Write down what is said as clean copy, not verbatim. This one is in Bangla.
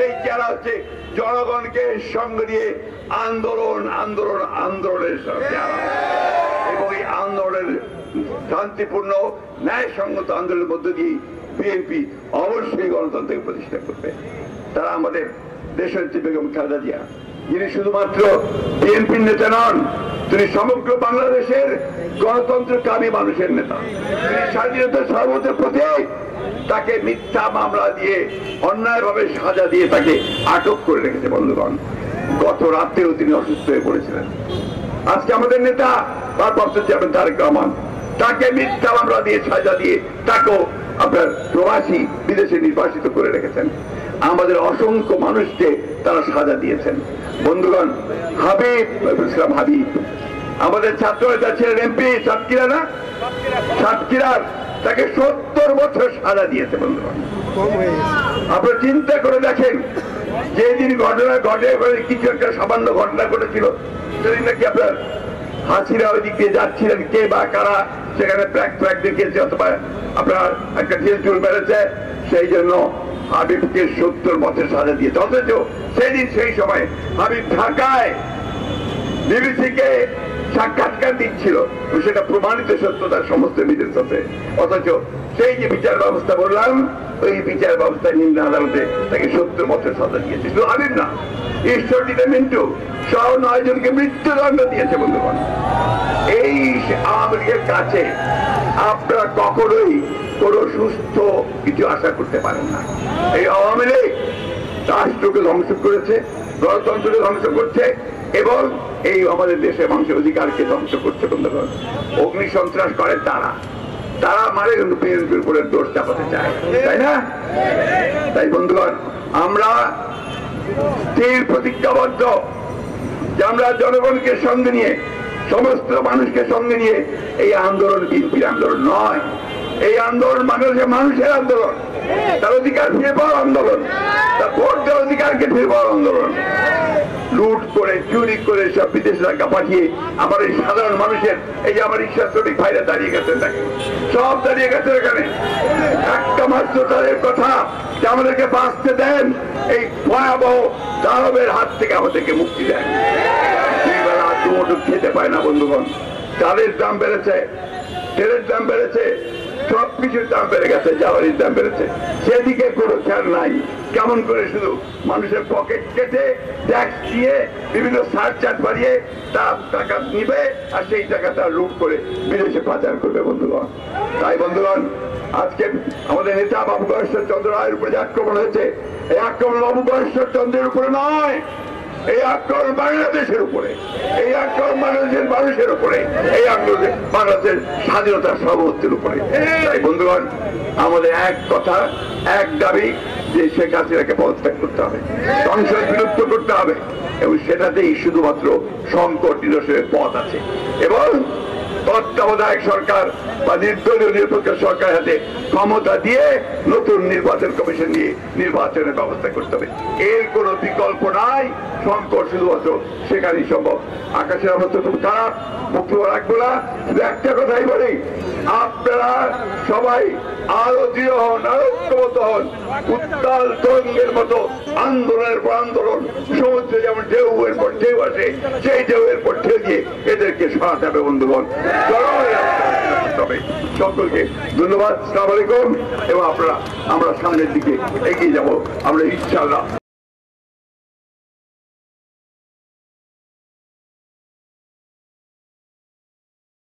সেই যারা হচ্ছে জনগণকে সঙ্গে নিয়ে আন্দোলনের এবং এই আন্দোলনের শান্তিপূর্ণ ন্যায়সঙ্গত আন্দোলনের মধ্য দিয়ে বিএনপি অবশ্যই গণতন্ত্রকে প্রতিষ্ঠা করবে। তারা আমাদের দেশনেত্রী বেগম খালেদা জিয়া, যিনি শুধুমাত্র বিএনপির নেতা নন, তিনি সমগ্র বাংলাদেশের গণতন্ত্রকামী মানুষের নেতা, তিনি স্বাধীনতা সর্বত্র প্রতীক। তাকে মিথ্যা মামলা দিয়ে অন্যায়ভাবে সাজা দিয়ে তাকে আটক করে রেখেছে। বন্ধুগণ, গত রাতেও তিনি অসুস্থ হয়ে পড়েছিলেন। আজকে আমাদের নেতা ভারপ্রাপ্ত চেয়ারম্যান তারেক রহমান, তাকে মিথ্যা মামলা দিয়ে সাজা দিয়ে তাকেও আপনার প্রবাসী বিদেশে নির্বাসিত করে রেখেছেন। আমাদের অসংখ্য মানুষকে তারা সাজা দিয়েছেন। বন্ধুগণ, হাবিব আমাদের ছাত্র নেতা ছিলেন, এমপি সাতক্ষীরার, তাকে ৭০ বছর সাজা দিয়েছে। বন্ধুগণ, আপনারা চিন্তা করে দেখেন যে দিন ঘটনা ঘটে, কিছু একটা সামান্য ঘটনা ঘটেছিল, সেদিন নাকি আপনার হাসিরা ওই দিক দিয়ে যাচ্ছিলেন, কে বা কারা সেখানে প্র্যাক দেখিয়েছে অথবা আপনার একটা ঢিল চুল মেরেছে, সেই জন্য হাবিবকে ৭০ বছর সাজা দিয়েছে। অথচ সেদিন সেই সময় হাবিব ঢাকায় বিবিসিকে সাক্ষাৎকার দিচ্ছিল, সেটা প্রমাণিত সত্যতা সমস্ত মিডিয়ার সাথে। অথচ সেই যে বিচার ব্যবস্থা বললাম, ওই বিচার ব্যবস্থা নিম্ন আদালতে তাকে ৭০ বছর সাজা দিয়েছে। শুধু হাবিব না, ঈশ্বরদীতে মিন্টু সহ ৯ জনকে মৃত্যুদণ্ড দিয়েছে। বন্ধুগণ, এই আওয়ামী লীগের কাছে আপনারা কখনোই কোনো সুস্থ কিছু আশা করতে পারেন না। এই আওয়ামী লীগ রাষ্ট্রকে ধ্বংস করেছে, গণতন্ত্রকে ধ্বংস করছে এবং এই আমাদের দেশে মানুষের অধিকারকে ধ্বংস করছে। বন্ধুগণ, অগ্নি সন্ত্রাস করে তারা মানে বিএনপির উপরে দোষ চাপাতে চায়, তাই না? তাই বন্ধুগণ, আমরা স্থির প্রতিজ্ঞাবদ্ধ যে আমরা জনগণকে সঙ্গে নিয়ে, সমস্ত মানুষকে সঙ্গে নিয়ে এই আন্দোলন বিএনপির আন্দোলন নয়, এই আন্দোলন মানুষের আন্দোলন, তার অধিকার ফিরে পাওয়ার আন্দোলন, তার ভোট দেওয়ার অধিকারকে ফিরে পাওয়ার আন্দোলন। লুট করে চুরি করে সব বিদেশে টাকা পাঠিয়ে আমার এই সাধারণ মানুষের, এই যে আমার রিক্সা শ্রমিক ভাইরা দাঁড়িয়ে গেছেন, তাকে সব দাঁড়িয়ে গেছে এখানে, একটা মাত্র তাদের কথা যে আমাদেরকে বাঁচতে দেন, এই ভয়াবহ দানবের হাত থেকে আমাদেরকে মুক্তি দেন। দুইবেলা দুমুঠো খেতে পায় না। বন্ধুগণ, চালের দাম বেড়েছে, তেলের দাম বেড়েছে, সবকিছুর দাম বেড়ে গেছে, জ্বালানির দাম বেড়েছে, সেদিকে কোনো খেয়াল নাই। কেমন করে শুধু মানুষের পকেট কেটে ট্যাক্স দিয়ে বিভিন্ন সারচার্জ বাড়িয়ে তার টাকা নিবে, আর সেই টাকা তারা লুট করে বিদেশে পাচার করবে। বন্ধুগণ, তাই বন্ধুগণ, আজকে আমাদের নেতা বাবু গয়েশ্বর চন্দ্র রায়ের উপরে যে আক্রমণ হয়েছে, এই আক্রমণ বাবু গয়েশ্বর চন্দ্রের উপরে নয়, এই আক্রমণ বাংলাদেশের উপরে, এই আক্রমণ বাংলাদেশের মানুষের উপরে, এই আক্রমণ বাংলাদেশের স্বাধীনতার সর্বত্বের উপরে। তাই বন্ধুগণ, আমাদের এক কথা, এক দাবি, যে শেখ হাসিনাকে পদত্যাগ করতে হবে, সংসদ বিলুপ্ত করতে হবে, এবং সেটাতেই শুধুমাত্র সংকট নিরসনের পথ আছে। এবং তত্ত্বাবধায়ক সরকার বা নির্দলীয় নিরপেক্ষ সরকার হাতে ক্ষমতা দিয়ে নতুন নির্বাচন কমিশন নিয়ে নির্বাচনের ব্যবস্থা করতে হবে। এর কোনো বিকল্প নাই। সংকট শুধুমাত্র সেখানেই সম্ভব। আকাশের অবস্থা খুব খারাপ, বক্তব্য রাখবো না, শুধু একটা কথাই বলি, আপনারা সবাই আরো দৃঢ় হন, আরো ঐক্যবদ্ধ হন। উত্তাল তরঙ্গের মতো আন্দোলনের পর আন্দোলন, সমুদ্রে যেমন ঢেউ এর পর ঢেউ আসে, সেই ঢেউ এর পর ঢেউ দিয়ে এদেরকে সরাতে হবে। বন্ধুগণ, সকলকে ধন্যবাদ, আসসালামু আলাইকুম। এবং আমরা সামনের দিকে এগিয়ে যাবো আমরা, ইনশাআল্লাহ।